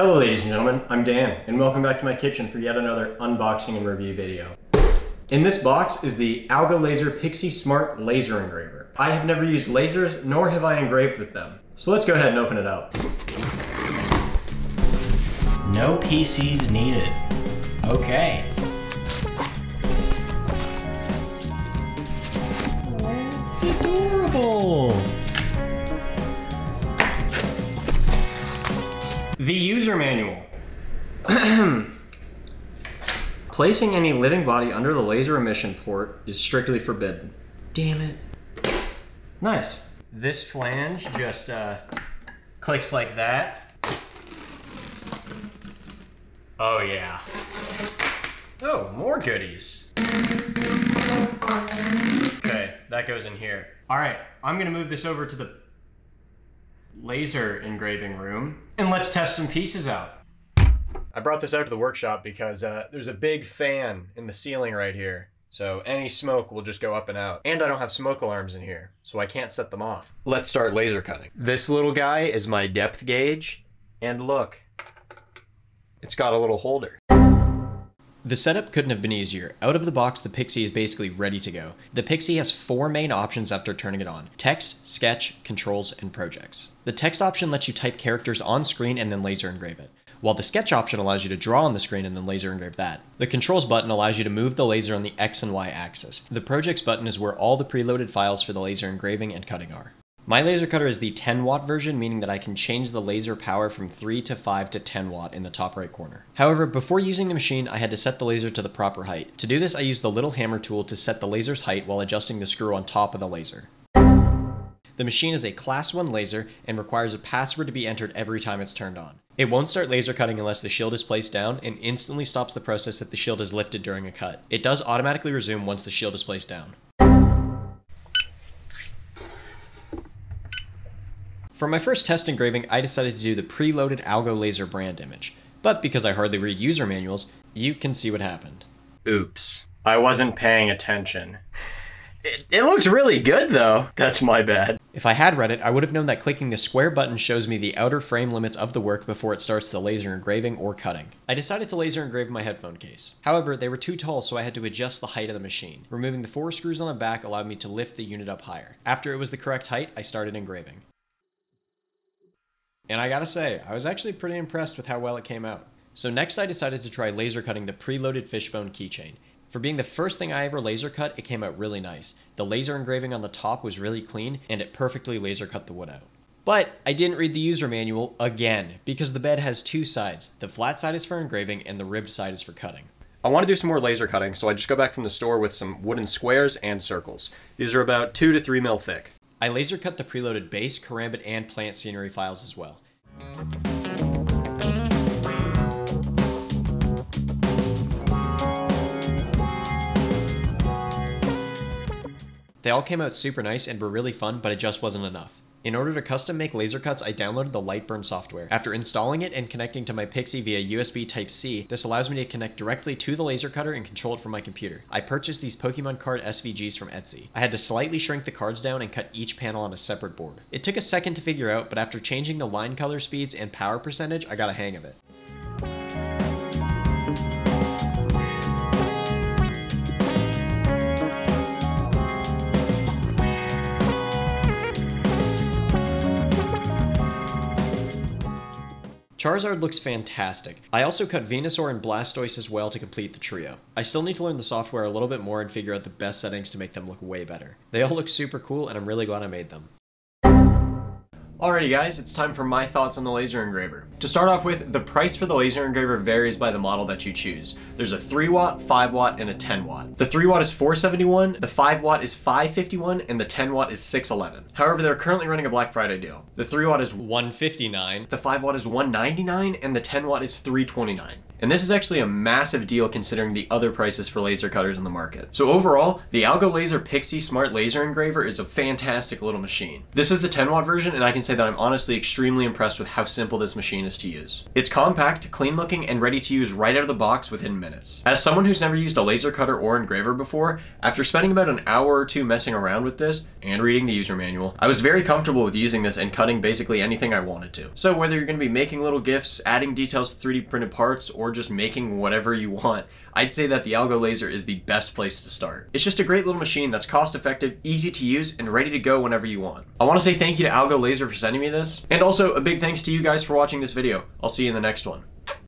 Hello ladies and gentlemen, I'm Dan, and welcome back to my kitchen for yet another unboxing and review video. In this box is the AlgoLaser Pixi Smart Laser Engraver. I have never used lasers, nor have I engraved with them. So let's go ahead and open it up. No PCs needed. Okay. It's adorable. The user manual. Placing any living body under the laser emission port is strictly forbidden. Damn it. Nice. This flange just clicks like that. Oh yeah. Oh, more goodies. Okay, that goes in here. All right, I'm gonna move this over to the laser engraving room, and let's test some pieces out. I brought this out to the workshop because there's a big fan in the ceiling right here, so any smoke will just go up and out. And I don't have smoke alarms in here, so I can't set them off. Let's start laser cutting. This little guy is my depth gauge, and look, it's got a little holder. The setup couldn't have been easier. Out of the box, the Pixi is basically ready to go. The Pixi has four main options after turning it on: text, sketch, controls, and projects. The text option lets you type characters on screen and then laser engrave it, while the sketch option allows you to draw on the screen and then laser engrave that. The controls button allows you to move the laser on the X and Y axis. The projects button is where all the preloaded files for the laser engraving and cutting are. My laser cutter is the 10 watt version, meaning that I can change the laser power from 3 to 5 to 10 watt in the top right corner. However, before using the machine, I had to set the laser to the proper height. To do this, I used the little hammer tool to set the laser's height while adjusting the screw on top of the laser. The machine is a class 1 laser and requires a password to be entered every time it's turned on. It won't start laser cutting unless the shield is placed down, and instantly stops the process if the shield is lifted during a cut. It does automatically resume once the shield is placed down. For my first test engraving, I decided to do the preloaded AlgoLaser brand image, but because I hardly read user manuals, you can see what happened. Oops. I wasn't paying attention. It looks really good though. That's my bad. If I had read it, I would have known that clicking the square button shows me the outer frame limits of the work before it starts the laser engraving or cutting. I decided to laser engrave my headphone case. However, they were too tall, so I had to adjust the height of the machine. Removing the 4 screws on the back allowed me to lift the unit up higher. After it was the correct height, I started engraving. And I gotta say, I was actually pretty impressed with how well it came out. So next I decided to try laser cutting the preloaded fishbone keychain. For being the first thing I ever laser cut, it came out really nice. The laser engraving on the top was really clean, and it perfectly laser cut the wood out. But I didn't read the user manual again, because the bed has 2 sides. The flat side is for engraving, and the ribbed side is for cutting. I want to do some more laser cutting, so I just go back from the store with some wooden squares and circles. These are about 2 to 3 mil thick. I laser cut the preloaded base, karambit, and plant scenery files as well. They all came out super nice and were really fun, but it just wasn't enough. In order to custom make laser cuts, I downloaded the Lightburn software. After installing it and connecting to my Pixi via USB Type-C, this allows me to connect directly to the laser cutter and control it from my computer. I purchased these Pokemon card SVGs from Etsy. I had to slightly shrink the cards down and cut each panel on a separate board. It took a second to figure out, but after changing the line color speeds and power percentage, I got a hang of it. Charizard looks fantastic. I also cut Venusaur and Blastoise as well to complete the trio. I still need to learn the software a little bit more and figure out the best settings to make them look way better. They all look super cool, and I'm really glad I made them. Alrighty guys, it's time for my thoughts on the laser engraver. To start off with, the price for the laser engraver varies by the model that you choose. There's a 3 watt, 5 watt, and a 10 watt. The 3 watt is $471, the 5 watt is $551, and the 10 watt is $611. However, they're currently running a Black Friday deal. The 3 watt is $159, the 5 watt is $199, and the 10 watt is $329. And this is actually a massive deal considering the other prices for laser cutters in the market. So overall, the AlgoLaser Pixi Smart Laser Engraver is a fantastic little machine. This is the 10 watt version, and I can say that I'm honestly extremely impressed with how simple this machine is to use. It's compact, clean looking, and ready to use right out of the box within minutes. As someone who's never used a laser cutter or engraver before, after spending about an hour or two messing around with this and reading the user manual, I was very comfortable with using this and cutting basically anything I wanted to. So whether you're going to be making little GIFs, adding details to 3D printed parts, or just making whatever you want, I'd say that the AlgoLaser is the best place to start. It's just a great little machine that's cost effective, easy to use, and ready to go whenever you want. I want to say thank you to AlgoLaser for sending me this, and also a big thanks to you guys for watching this video. I'll see you in the next one.